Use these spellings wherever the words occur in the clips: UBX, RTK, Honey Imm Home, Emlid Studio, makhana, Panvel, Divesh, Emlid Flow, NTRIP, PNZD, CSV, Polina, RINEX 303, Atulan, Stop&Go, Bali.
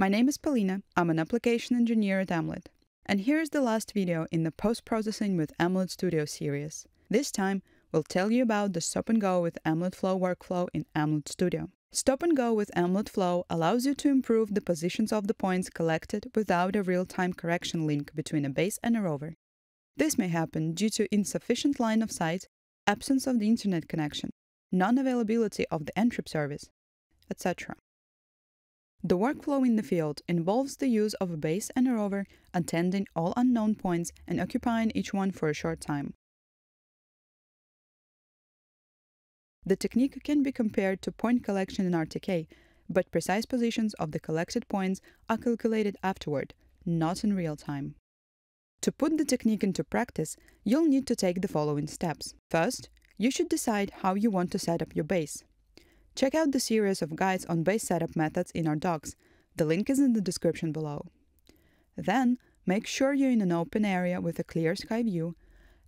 My name is Polina, I'm an application engineer at Emlid, and here is the last video in the Post-Processing with Emlid Studio series. This time, we'll tell you about the Stop&Go with Emlid Flow workflow in Emlid Studio. Stop&Go with Emlid Flow allows you to improve the positions of the points collected without a real-time correction link between a base and a rover. This may happen due to insufficient line of sight, absence of the internet connection, non-availability of the NTRIP service, etc. The workflow in the field involves the use of a base and a rover, attending all unknown points and occupying each one for a short time. The technique can be compared to point collection in RTK, but precise positions of the collected points are calculated afterward, not in real time. To put the technique into practice, you'll need to take the following steps. First, you should decide how you want to set up your base. Check out the series of guides on base setup methods in our docs. The link is in the description below. Then, make sure you're in an open area with a clear sky view,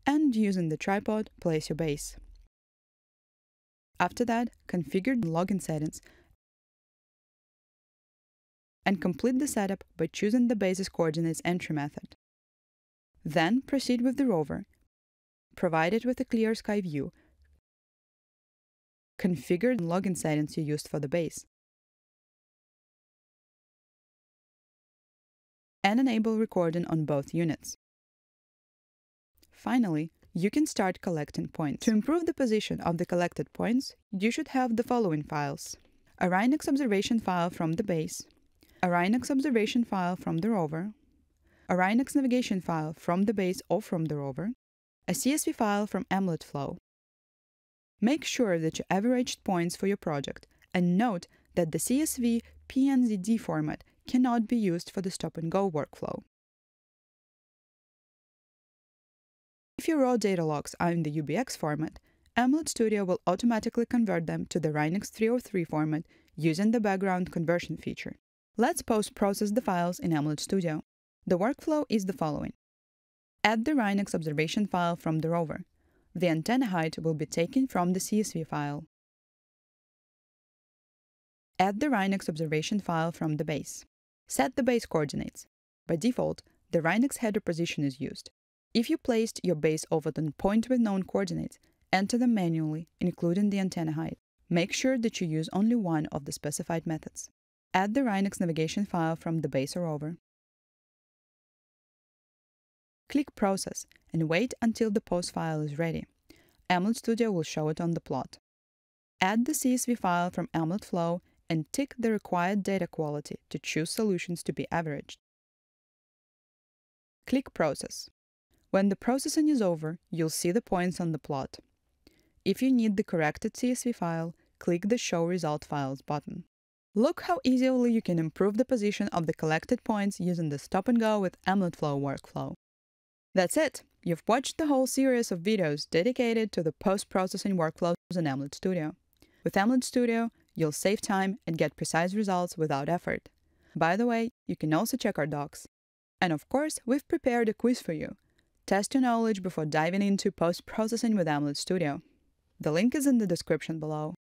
and using the tripod, place your base. After that, configure the login settings and complete the setup by choosing the base's coordinates entry method. Then proceed with the rover, provide it with a clear sky view, configure the login settings you used for the base, and enable recording on both units. Finally, you can start collecting points. To improve the position of the collected points, you should have the following files: a RINEX observation file from the base, a RINEX observation file from the rover, a RINEX navigation file from the base or from the rover, a CSV file from Emlid Flow. Make sure that you averaged points for your project, and note that the CSV PNZD format cannot be used for the Stop&Go workflow. If your raw data logs are in the UBX format, Emlid Studio will automatically convert them to the RINEX 303 format using the background conversion feature. Let's post-process the files in Emlid Studio. The workflow is the following. Add the RINEX observation file from the rover. The antenna height will be taken from the CSV file. Add the RINEX observation file from the base. Set the base coordinates. By default, the RINEX header position is used. If you placed your base over the point with known coordinates, enter them manually, including the antenna height. Make sure that you use only one of the specified methods. Add the RINEX navigation file from the base or rover. Click Process and wait until the post file is ready. Emlid Studio will show it on the plot. Add the CSV file from Emlid Flow and tick the required data quality to choose solutions to be averaged. Click Process. When the processing is over, you'll see the points on the plot. If you need the corrected CSV file, click the Show Result Files button. Look how easily you can improve the position of the collected points using the Stop&Go with Emlid Flow workflow. That's it! You've watched the whole series of videos dedicated to the post-processing workflows in Emlid Studio. With Emlid Studio, you'll save time and get precise results without effort. By the way, you can also check our docs. And of course, we've prepared a quiz for you. Test your knowledge before diving into post-processing with Emlid Studio. The link is in the description below.